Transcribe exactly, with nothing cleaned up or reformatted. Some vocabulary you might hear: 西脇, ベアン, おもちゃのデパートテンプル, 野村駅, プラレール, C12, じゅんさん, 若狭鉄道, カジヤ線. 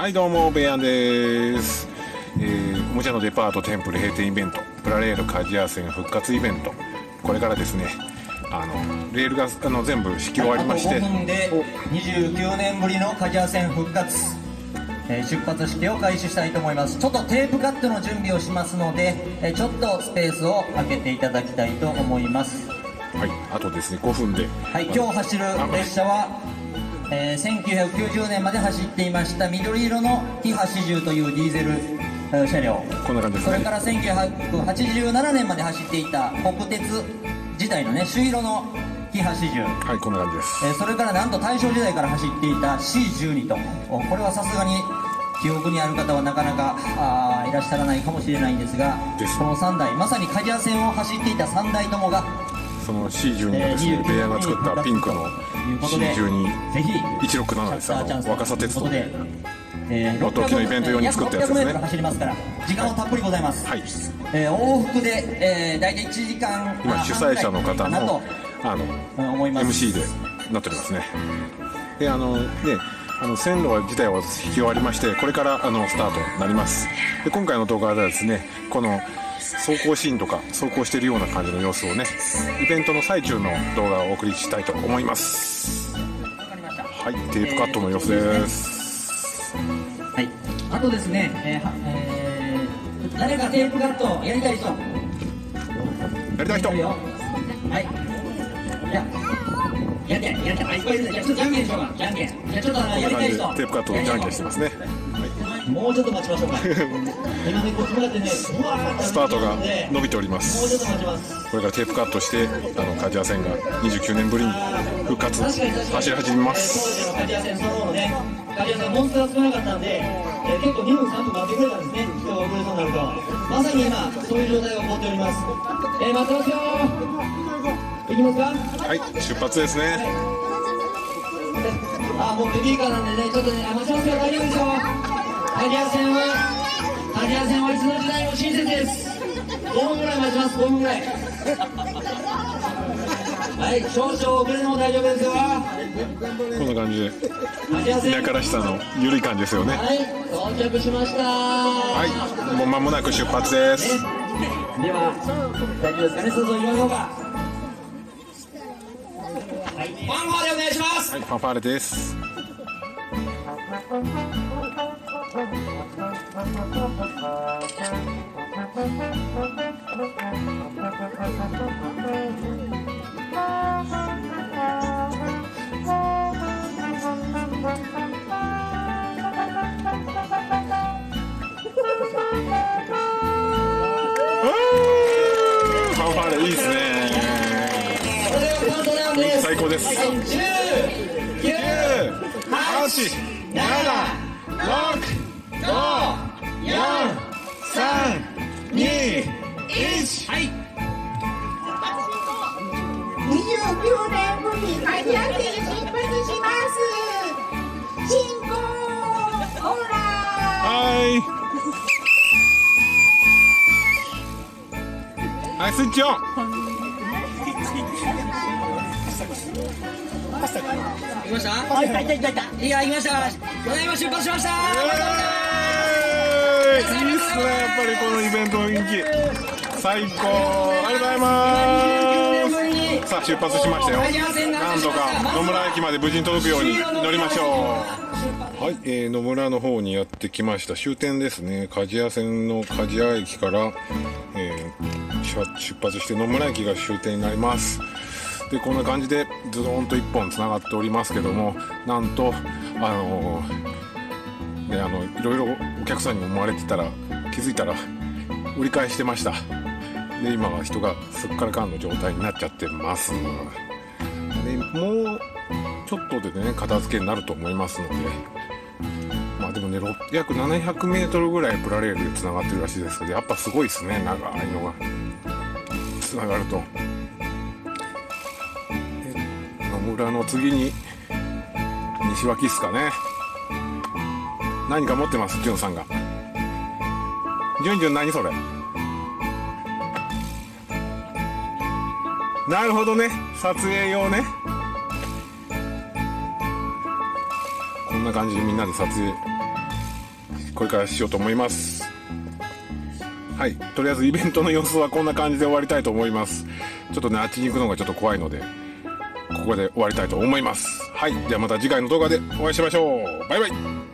はいどうもベアンです、えー、おもちゃのデパートテンプル閉店イベントプラレールカジヤ線復活イベント、これからですねあのレールがあの全部敷き終わりまして、はい、ごふんでにじゅうきゅうねんぶりのカジヤ線復活、えー、出発式を開始したいと思います。ちょっとテープカットの準備をしますので、えー、ちょっとスペースを空けていただきたいと思います。はいあとですねごふんで、はい、今日走る列車はえー、せんきゅうひゃくきゅうじゅうねんまで走っていました緑色の ティーはちじゅう というディーゼル、えー、車両、こんな感じですね。それからせんきゅうひゃくはちじゅうななねんまで走っていた国鉄時代のね朱色の ティーはちじゅう、はいこんな感じです、えー、それからなんと大正時代から走っていた シーじゅうに と、これはさすがに記憶にある方はなかなかあいらっしゃらないかもしれないんですが、ですこのさんだいまさに梶谷線を走っていたさんだいともがその シーじゅうに がですね、ベアが作ったピンクの シーじゅうにいちろくなな です。あの若狭鉄道で元気のイベント用に作ったやつですね。走りますから時間はたっぷりございます。はい。えー、往復で、えー、大体いちじかん。今主催者の方のあの エムシー でなっておりますね。であので。あの線路自体を引き終わりまして、これからあのスタートになります。で今回の動画ではですね、この走行シーンとか走行しているような感じの様子をね、イベントの最中の動画をお送りしたいと思います。はいテープカットの様子です。はいあとですね、えーえー、誰かテープカットやりたい人やりたい人はいいややんけんやんけん、はい、これじゃあちょっとじゃんけんしようか。じゃんけんじゃあちょっとあのやりたい人テープカットのじゃんけんしてますね。はいもうちょっと待ちましょうか。今ねこうやってねスタートが伸びております。もうちょっと待ちます。これからテープカットしてあの梶谷線がにじゅうきゅうねんぶりに復活走り始めます。当時の梶谷線そのものね、梶谷線本数が少なかったんで結構にふんさんぷん待ってくれたんですね。人が遅れそうになるとまさに今そういう状態が起こっております。えー、待ってますよー。行きますか。はい、出発ですね。はい、あ、もうベビーカーなんでね、ちょっとね、待ちますよ、大丈夫ですよ。梶谷線は、梶谷線はいつの時代も親切です。ごふんぐらい待ちます、ごふんぐらい。はい、少々遅れても大丈夫ですよ。こんな感じで、梶谷から下の緩い感じですよね。はい、到着しました。はい、もう間もなく出発です。では、大丈夫ですかね、そうそう行きましょうか。ファンファーレお願いします。はい、ファンファーレです。ファンファーレいいですね。最高です。じゅうきゅうはちしちご よん さん に いちはい。にじゅうきゅうねんぶりカジヤ線出発します。進行オーライ。はい。アイスイッチオン。行きました？あ、いたいたいたいた。いや、行きました。ただいま出発しました。いいっすね、やっぱりこのイベントの雰囲気。最高。ありがとうございます。さあ、出発しましたよ。なんとか野村駅まで無事に届くように乗りましょう。はい、えー、野村の方にやってきました。終点ですね。梶谷線の梶谷駅から、えー、出発して野村駅が終点になります。でこんな感じでズドンといっぽんつながっておりますけども、なんとあのー、ねあのいろいろお客さんに思われてたら気づいたら折り返してました。で今は人がすっからかんの状態になっちゃってます。でもうちょっとでね片付けになると思いますので、まあでもね約ななひゃくメートルぐらいプラレールでつながってるらしいですけど、やっぱすごいですね、長いのがつながると。裏の次に西脇ですかね。何か持ってますじゅんさんが。じゅんじゅん何それ。なるほどね、撮影用ね。こんな感じでみんなで撮影これからしようと思います。はい、とりあえずイベントの様子はこんな感じで終わりたいと思います。ちょっとね、あっちに行くのがちょっと怖いので、ここで終わりたいと思います。はい、ではまた次回の動画でお会いしましょう。バイバイ。